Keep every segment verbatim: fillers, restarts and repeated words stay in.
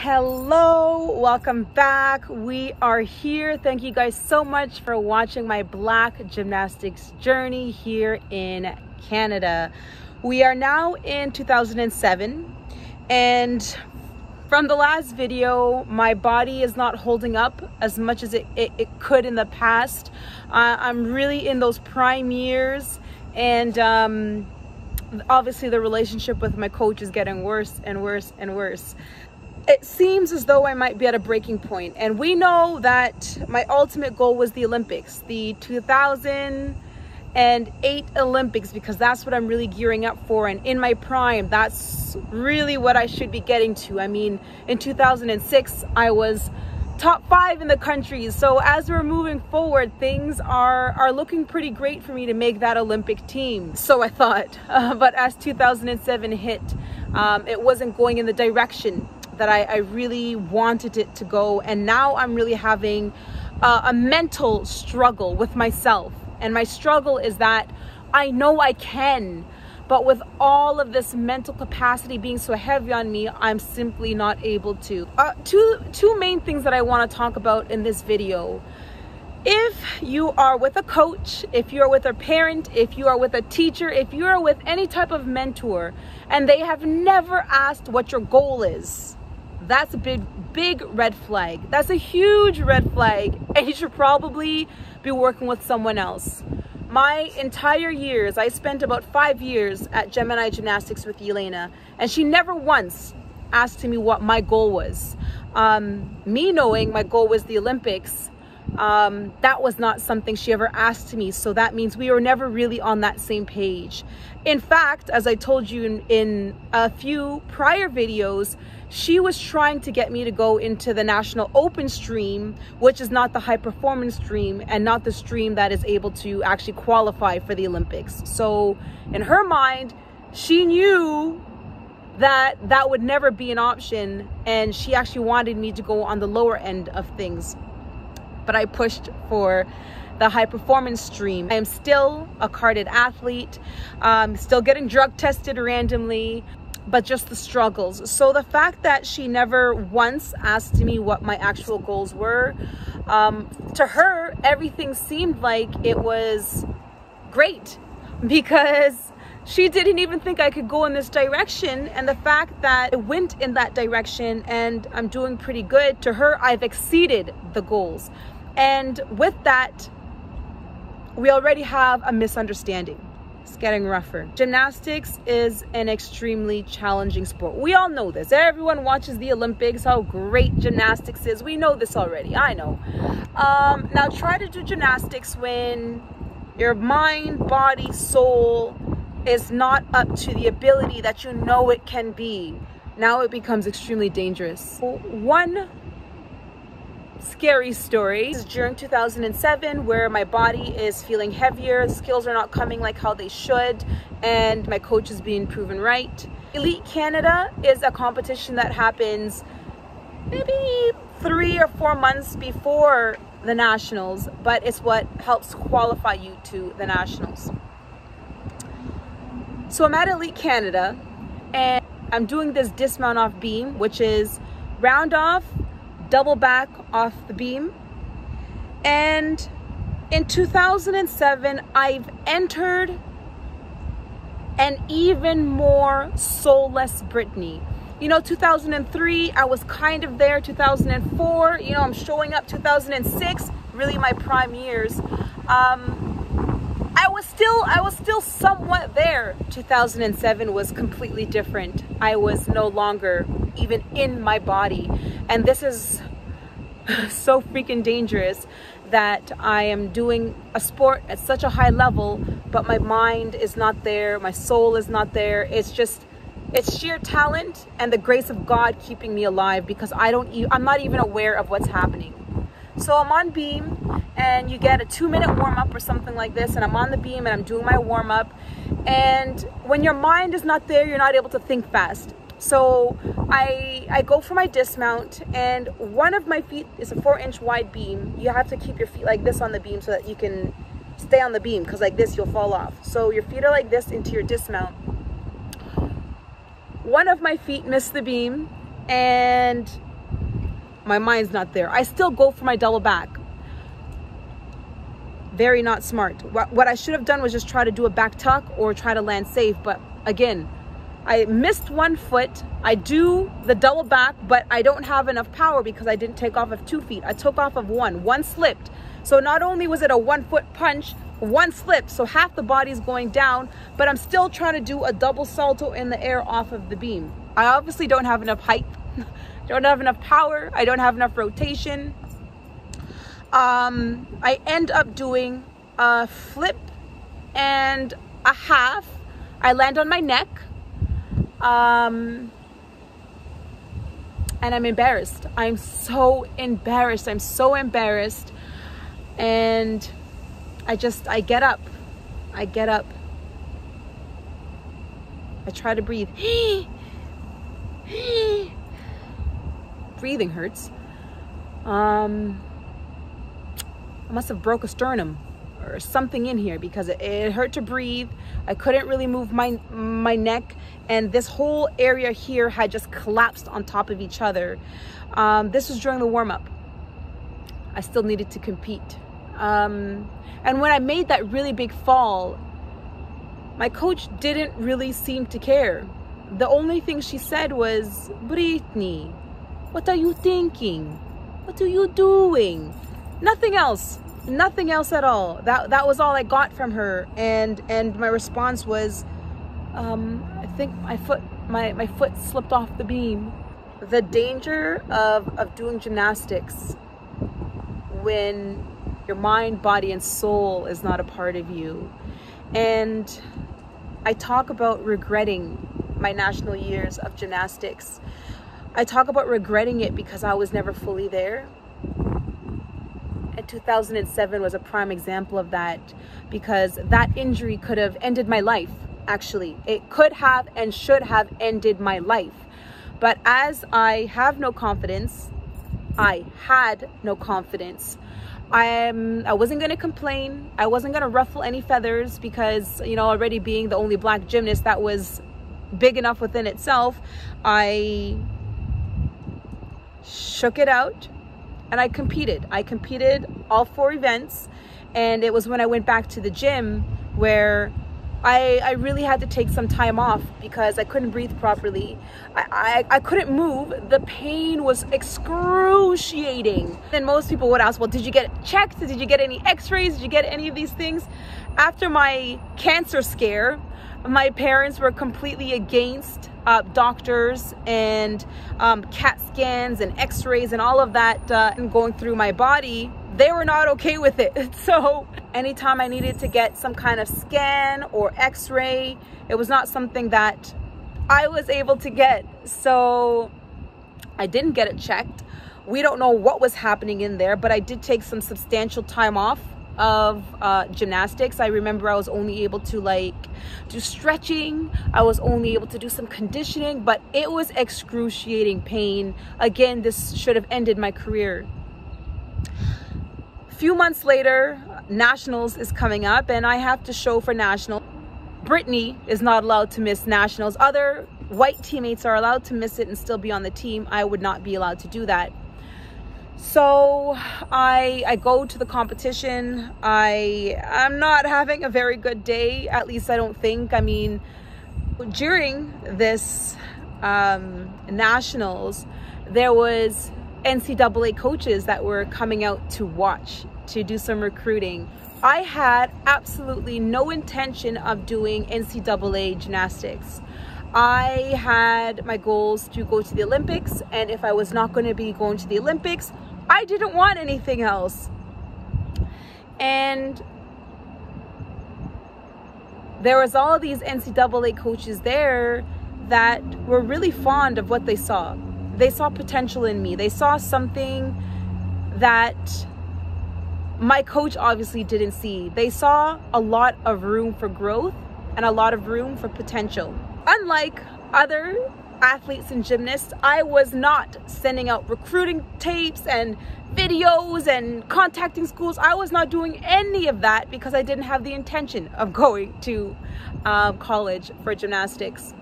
Hello, welcome back. We are here. Thank you guys so much for watching my black gymnastics journey here in Canada. We are now in two thousand seven, and from the last video, my body is not holding up as much as it, it, it could in the past. Uh, I'm really in those prime years, and um, obviously the relationship with my coach is getting worse and worse and worse. It seems as though I might be at a breaking point, and we know that my ultimate goal was the Olympics, the two thousand eight Olympics, because that's what I'm really gearing up for, and in my prime, that's really what I should be getting to. I mean, in two thousand six, I was top five in the country, so as we're moving forward, things are, are looking pretty great for me to make that Olympic team, so I thought, uh, but as two thousand seven hit, um, it wasn't going in the direction that I, I really wanted it to go. And now I'm really having uh, a mental struggle with myself. And my struggle is that I know I can, but with all of this mental capacity being so heavy on me, I'm simply not able to. Uh, two, two main things that I wanna talk about in this video. If you are with a coach, if you are with a parent, if you are with a teacher, if you are with any type of mentor, and they have never asked what your goal is, that's a big, big red flag. That's a huge red flag, and you should probably be working with someone else. My entire years, I spent about five years at Gemini Gymnastics with Yelena, and she never once asked me what my goal was. Um, me knowing my goal was the Olympics, um, that was not something she ever asked me, so that means we were never really on that same page. In fact, as I told you in, in a few prior videos, she was trying to get me to go into the national open stream, which is not the high performance stream and not the stream that is able to actually qualify for the Olympics. So in her mind, she knew that that would never be an option, and she actually wanted me to go on the lower end of things. But I pushed for the high performance stream. I am still a carded athlete, um, still getting drug tested randomly, but just the struggles. So the fact that she never once asked me what my actual goals were, um, to her, everything seemed like it was great, because she didn't even think I could go in this direction. And the fact that I went in that direction and I'm doing pretty good, to her, I've exceeded the goals. And with that, we already have a misunderstanding. It's getting rougher. Gymnastics is an extremely challenging sport. We all know this. Everyone watches the Olympics, how great gymnastics is. We know this already, I know. Um, now try to do gymnastics when your mind, body, soul is not up to the ability that you know it can be. Now it becomes extremely dangerous. One scary story. This is during two thousand seven, where my body is feeling heavier, skills are not coming like how they should, and my coach is being proven right. Elite Canada is a competition that happens maybe three or four months before the nationals, but it's what helps qualify you to the nationals. So I'm at Elite Canada, and I'm doing this dismount off beam, which is round off, double back off the beam. And in two thousand seven, I've entered an even more soulless Brittnee. You know, two thousand three, I was kind of there. two thousand four, you know, I'm showing up. two thousand six, really my prime years. Um, I was still, I was still somewhat there. two thousand seven was completely different. I was no longer even in my body. And this is so freaking dangerous, that I am doing a sport at such a high level, but my mind is not there, my soul is not there. It's just, it's sheer talent and the grace of God keeping me alive, because I don't, e I'm not even aware of what's happening. So I'm on beam, and you get a two minute warm up or something like this, and I'm on the beam and I'm doing my warm up. And when your mind is not there, you're not able to think fast. So I, I go for my dismount, and one of my feet is a four inch wide beam. You have to keep your feet like this on the beam so that you can stay on the beam, because like this, you'll fall off. So your feet are like this into your dismount. One of my feet missed the beam, and my mind's not there. I still go for my double back. Very not smart. What, what I should have done was just try to do a back tuck or try to land safe. But again, I missed one foot. I do the double back, but I don't have enough power because I didn't take off of two feet. I took off of one. One slipped. So not only was it a one foot punch, one slip, so half the body's going down, but I'm still trying to do a double salto in the air off of the beam. I obviously don't have enough height. Don't have enough power. I don't have enough rotation. Um, I end up doing a flip and a half. I land on my neck. Um, and I'm embarrassed. I'm so embarrassed. I'm so embarrassed. And I just, I get up. I get up. I try to breathe. Breathing hurts. Um, I must have broke a sternum or something in here because it, it hurt to breathe. I couldn't really move my, my neck, and this whole area here had just collapsed on top of each other. Um, this was during the warm-up. I still needed to compete. Um, and when I made that really big fall, my coach didn't really seem to care. The only thing she said was, "Brittnee, what are you thinking? What are you doing?" Nothing else, nothing else at all. That that was all I got from her, and and my response was, um, I think my foot my my foot slipped off the beam. The danger of of doing gymnastics when your mind, body, and soul is not a part of you. And I talk about regretting my national years of gymnastics. I talk about regretting it because I was never fully there. And two thousand seven was a prime example of that, because that injury could have ended my life, actually. It could have and should have ended my life. But as I have no confidence, I had no confidence. I'm, I wasn't going to complain. I wasn't going to ruffle any feathers because, you know, already being the only black gymnast, that was big enough within itself. I shook it out and I competed. I competed all four events. And it was when I went back to the gym where I, I really had to take some time off because I couldn't breathe properly. I, I, I couldn't move. The pain was excruciating. Then most people would ask, well, did you get checked? Did you get any x-rays? Did you get any of these things? After my cancer scare, my parents were completely against uh, doctors and um, CAT scans and x-rays and all of that uh, and going through my body. They were not okay with it. So anytime I needed to get some kind of scan or x-ray, it was not something that I was able to get. So I didn't get it checked. We don't know what was happening in there, but I did take some substantial time off of uh, gymnastics. I remember I was only able to like do stretching. I was only able to do some conditioning, but it was excruciating pain. Again, this should have ended my career. Few months later, Nationals is coming up and I have to show for National. Brittnee is not allowed to miss Nationals. Other white teammates are allowed to miss it and still be on the team. I would not be allowed to do that. So I, I go to the competition. I, I'm not having a very good day, at least I don't think. I mean, during this um, Nationals, there was N C double A coaches that were coming out to watch, to do some recruiting. I had absolutely no intention of doing N C double A gymnastics. I had my goals to go to the Olympics, and if I was not going to be going to the Olympics, I didn't want anything else. And there was all these N C double A coaches there that were really fond of what they saw. They saw potential in me. They saw something that my coach obviously didn't see. They saw a lot of room for growth and a lot of room for potential. Unlike other athletes and gymnasts, I was not sending out recruiting tapes and videos and contacting schools. I was not doing any of that because I didn't have the intention of going to um, college for gymnastics.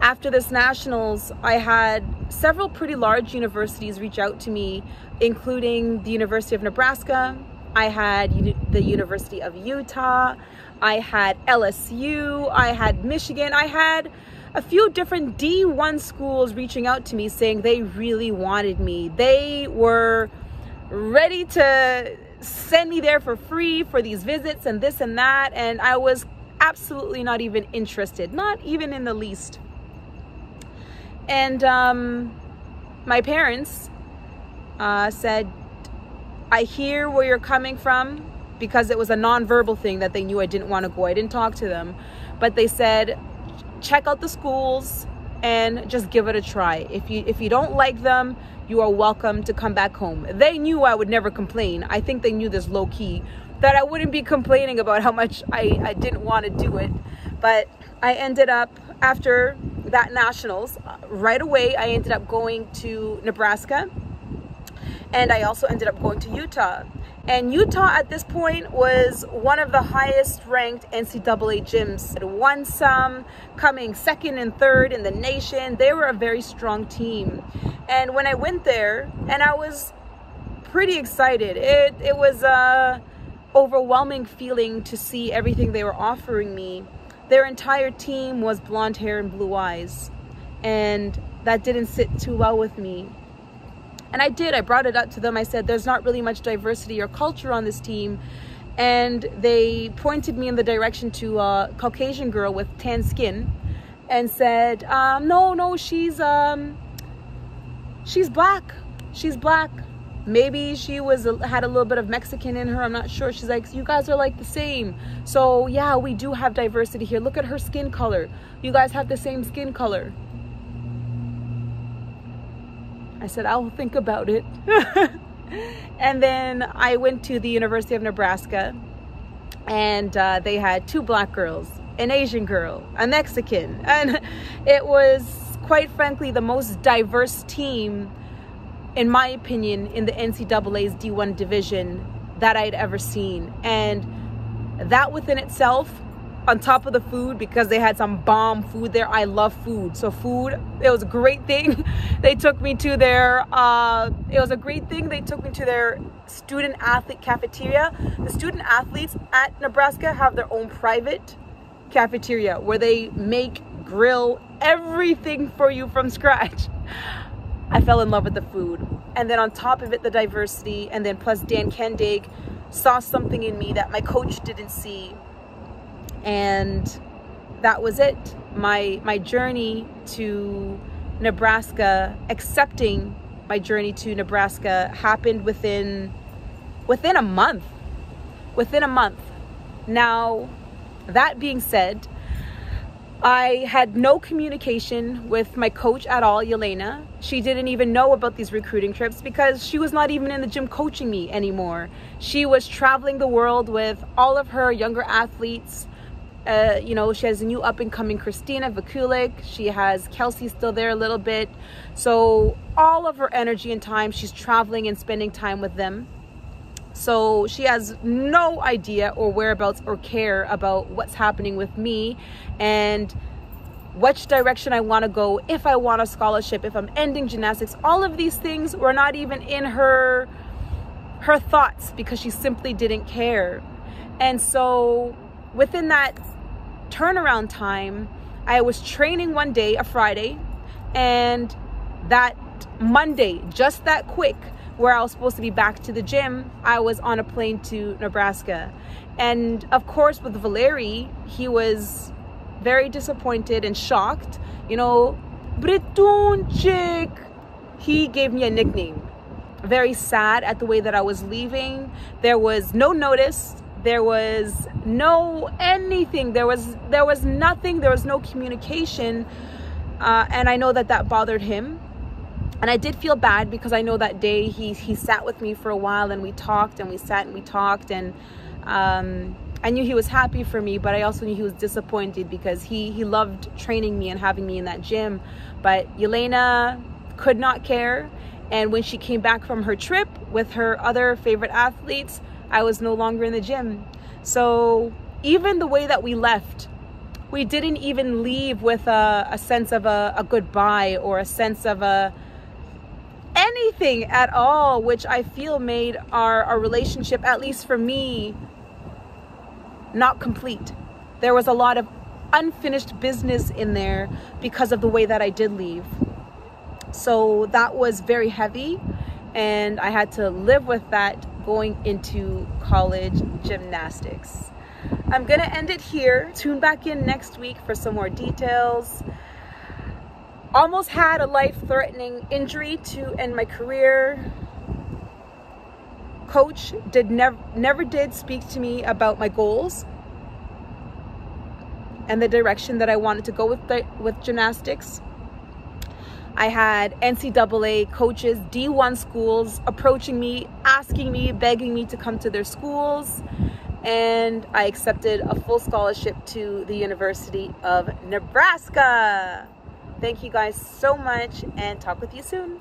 after this nationals, I had several pretty large universities reach out to me, including the University of Nebraska. I had the University of Utah. I had L S U. I had Michigan. I had a few different D one schools reaching out to me saying they really wanted me. They were ready to send me there for free for these visits and this and that. And I was absolutely not even interested, not even in the least. And um, my parents uh, said, I hear where you're coming from, because it was a non-verbal thing that they knew I didn't want to go. I didn't talk to them, but they said, check out the schools and just give it a try. If you, if you don't like them, you are welcome to come back home. They knew I would never complain. I think they knew this low key, that I wouldn't be complaining about how much I, I didn't want to do it. But I ended up, after that nationals, right away, I ended up going to Nebraska. And I also ended up going to Utah. And Utah at this point was one of the highest ranked N C double A gyms. It won some, coming second and third in the nation. They were a very strong team. And when I went there, and I was pretty excited. It, it was a overwhelming feeling to see everything they were offering me. Their entire team was blonde hair and blue eyes. And that didn't sit too well with me. And I did, I brought it up to them. I said, there's not really much diversity or culture on this team. And they pointed me in the direction to a Caucasian girl with tan skin and said, um, no, no, she's, um, she's black. She's black. Maybe she was had a little bit of Mexican in her. I'm not sure. She's like, you guys are like the same. So yeah, we do have diversity here. Look at her skin color. You guys have the same skin color. I said, I'll think about it. And then I went to the University of Nebraska, and uh, they had two black girls, an Asian girl, a Mexican. And it was, quite frankly, the most diverse team, in my opinion, in the N C double A's D one division that I'd ever seen. And that within itself, on top of the food, because they had some bomb food there. I love food. So food, it was a great thing. They took me to their, uh, it was a great thing. They took me to their student athlete cafeteria. The student athletes at Nebraska have their own private cafeteria where they make, grill, everything for you from scratch. I fell in love with the food. And then on top of it, the diversity. And then plus Dan Kandig saw something in me that my coach didn't see. And that was it. My, my journey to Nebraska, accepting my journey to Nebraska happened within, within a month, within a month. Now, that being said, I had no communication with my coach at all, Yelena. She didn't even know about these recruiting trips because she was not even in the gym coaching me anymore. She was traveling the world with all of her younger athletes. Uh, you know, she has a new up-and-coming Christina Vakulik. She has Kelsey still there a little bit. So all of her energy and time, she's traveling and spending time with them. So she has no idea or whereabouts or care about what's happening with me and which direction I want to go, if I want a scholarship, if I'm ending gymnastics. All of these things were not even in her, her thoughts, because she simply didn't care. And so within that turnaround time, I was training one day, a Friday, and that Monday, just that quick, where I was supposed to be back to the gym, I was on a plane to Nebraska. And of course, with Valery, he was very disappointed and shocked. You know, Britunchik, he gave me a nickname. Very sad at the way that I was leaving. There was no notice. There was no anything. There was, there was nothing. There was no communication. Uh, and I know that that bothered him. And I did feel bad, because I know that day he, he sat with me for a while, and we talked and we sat and we talked. And um, I knew he was happy for me, but I also knew he was disappointed, because he, he loved training me and having me in that gym. But Yelena could not care. And when she came back from her trip with her other favorite athletes, I was no longer in the gym. So even the way that we left, we didn't even leave with a, a sense of a, a goodbye or a sense of a anything at all, which I feel made our, our relationship, at least for me, not complete. There was a lot of unfinished business in there because of the way that I did leave. So that was very heavy, and I had to live with that going into college gymnastics. I'm gonna end it here. Tune back in next week for some more details. Almost had a life-threatening injury to end my career. Coach did never never did speak to me about my goals and the direction that I wanted to go with the, with gymnastics. I had N C double A coaches, D one schools approaching me, asking me, begging me to come to their schools. And I accepted a full scholarship to the University of Nebraska. Thank you guys so much, and talk with you soon.